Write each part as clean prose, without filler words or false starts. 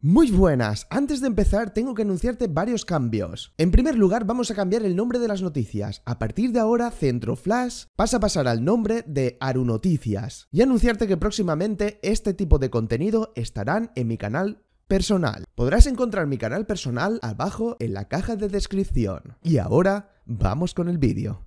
Muy buenas, antes de empezar tengo que anunciarte varios cambios. En primer lugar vamos a cambiar el nombre de las noticias. A partir de ahora Centro Flash pasa a pasar al nombre de Aru Noticias. Y anunciarte que próximamente este tipo de contenido estarán en mi canal personal. Podrás encontrar mi canal personal abajo en la caja de descripción. Y ahora vamos con el vídeo.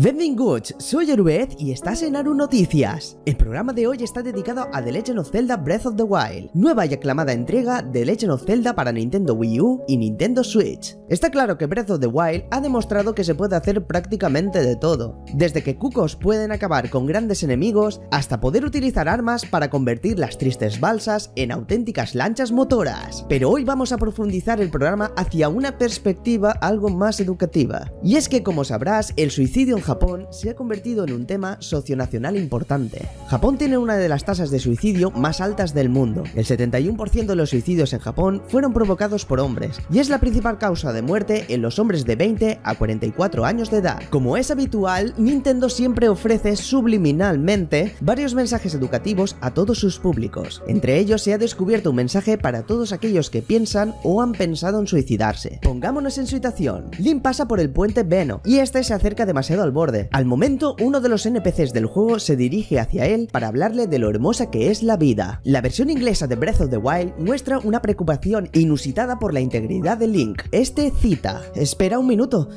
Benvinguts, soy Aruet y estás en Aru Noticias. El programa de hoy está dedicado a The Legend of Zelda Breath of the Wild, nueva y aclamada entrega de The Legend of Zelda para Nintendo Wii U y Nintendo Switch. Está claro que Breath of the Wild ha demostrado que se puede hacer prácticamente de todo, desde que cucos pueden acabar con grandes enemigos hasta poder utilizar armas para convertir las tristes balsas en auténticas lanchas motoras. Pero hoy vamos a profundizar el programa hacia una perspectiva algo más educativa. Y es que, como sabrás, el suicidio en Japón se ha convertido en un tema socionacional importante. Japón tiene una de las tasas de suicidio más altas del mundo. El 71% de los suicidios en Japón fueron provocados por hombres y es la principal causa de muerte en los hombres de 20 a 44 años de edad. Como es habitual, Nintendo siempre ofrece subliminalmente varios mensajes educativos a todos sus públicos. Entre ellos se ha descubierto un mensaje para todos aquellos que piensan o han pensado en suicidarse. Pongámonos en situación. Link pasa por el puente Veno y este se acerca demasiado al borde. Al momento, uno de los NPCs del juego se dirige hacia él para hablarle de lo hermosa que es la vida. La versión inglesa de Breath of the Wild muestra una preocupación inusitada por la integridad de Link. Este cita: espera un minuto,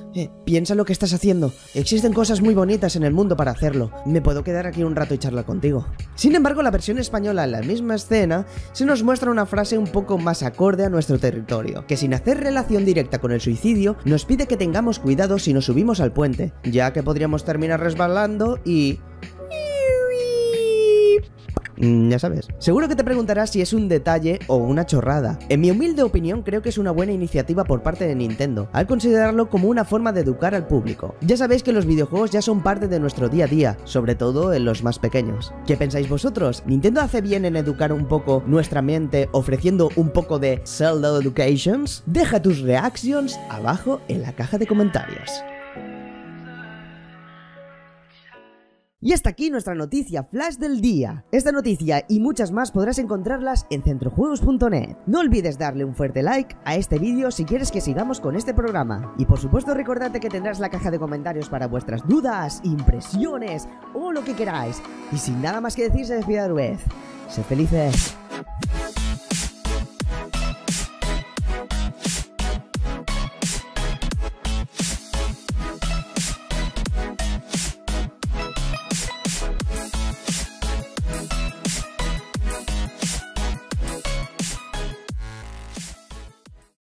piensa lo que estás haciendo. Existen cosas muy bonitas en el mundo para hacerlo. Me puedo quedar aquí un rato y charlar contigo. Sin embargo, la versión española en la misma escena se nos muestra una frase un poco más acorde a nuestro territorio, que sin hacer relación directa con el suicidio, nos pide que tengamos cuidado si nos subimos al puente, ya que podríamos terminar resbalando y... ya sabes. Seguro que te preguntarás si es un detalle o una chorrada. En mi humilde opinión creo que es una buena iniciativa por parte de Nintendo, al considerarlo como una forma de educar al público. Ya sabéis que los videojuegos ya son parte de nuestro día a día, sobre todo en los más pequeños. ¿Qué pensáis vosotros? ¿Nintendo hace bien en educar un poco nuestra mente ofreciendo un poco de Zelda Educations? Deja tus reactions abajo en la caja de comentarios. Y hasta aquí nuestra noticia flash del día. Esta noticia y muchas más podrás encontrarlas en centrojuegos.net. No olvides darle un fuerte like a este vídeo si quieres que sigamos con este programa. Y por supuesto recordate que tendrás la caja de comentarios para vuestras dudas, impresiones o lo que queráis. Y sin nada más que decir se despide Aruez. Sed felices.